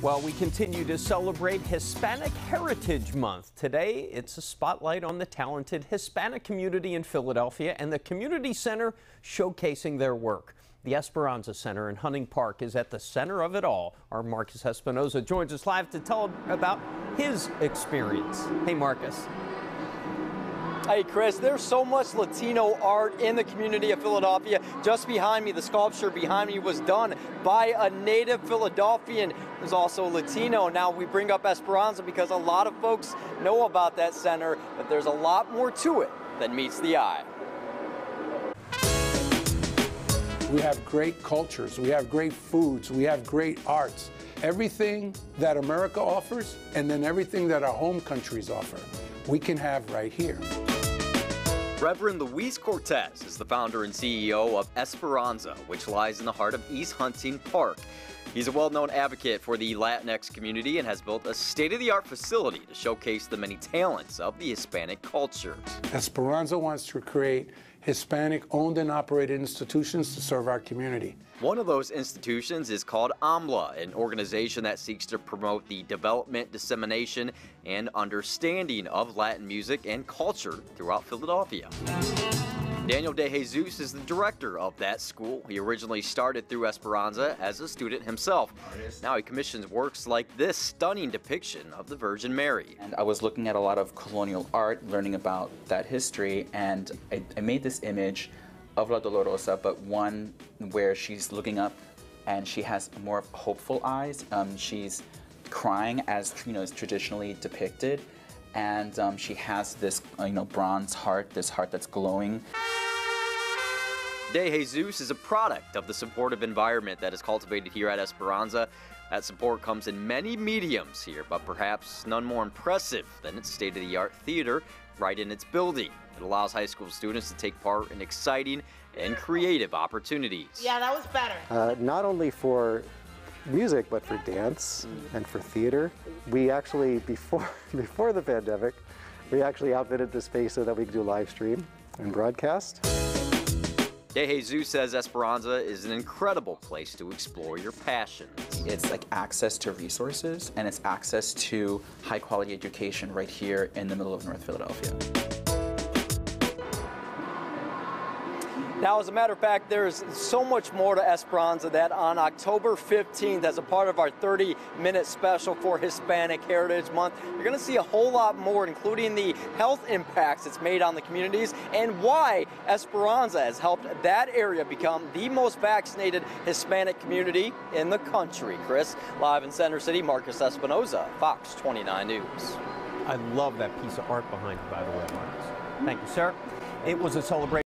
Well, we continue to celebrate Hispanic Heritage Month. Today, it's a spotlight on the talented Hispanic community in Philadelphia and the community center showcasing their work. The Esperanza Center in Hunting Park is at the center of it all. Our Marcus Espinoza joins us live to tell about his experience. Hey, Marcus. Hey, Chris, there's so much Latino art in the community of Philadelphia. Just behind me, the sculpture behind me was done by a native Philadelphian who's also Latino. Now, we bring up Esperanza because a lot of folks know about that center, but there's a lot more to it than meets the eye. We have great cultures, we have great foods, we have great arts. Everything that America offers, and then everything that our home countries offer, we can have right here. Reverend Luis Cortez is the founder and CEO of Esperanza, which lies in the heart of East Hunting Park. He's a well-known advocate for the Latinx community and has built a state-of-the-art facility to showcase the many talents of the Hispanic culture. Esperanza wants to create Hispanic-owned and operated institutions to serve our community. One of those institutions is called AMLA, an organization that seeks to promote the development, dissemination, and understanding of Latin music and culture throughout Philadelphia. Daniel de Jesus is the director of that school. He originally started through Esperanza as a student himself. Now he commissions works like this stunning depiction of the Virgin Mary. And I was looking at a lot of colonial art, learning about that history, and I made this image of La Dolorosa, but one where she's looking up and she has more hopeful eyes. She's crying, as you know, is traditionally depicted. And she has this, bronze heart, this heart that's glowing. De Jesus is a product of the supportive environment that is cultivated here at Esperanza. That support comes in many mediums here, but perhaps none more impressive than its state-of-the-art theater right in its building. It allows high school students to take part in exciting and creative opportunities. Yeah, that was better. Not only for music, but for dance and for theater. We actually, before the pandemic, we actually outfitted the space so that we could do live stream and broadcast. De Jesus says Esperanza is an incredible place to explore your passions. It's like access to resources, and it's access to high quality education right here in the middle of North Philadelphia. Now, as a matter of fact, there's so much more to Esperanza that on October 15th, as a part of our 30-minute special for Hispanic Heritage Month, you're going to see a whole lot more, including the health impacts it's made on the communities and why Esperanza has helped that area become the most vaccinated Hispanic community in the country. Chris, live in Center City, Marcus Espinoza, Fox 29 News. I love that piece of art behind you, by the way, Marcus. Thank you, sir. It was a celebration.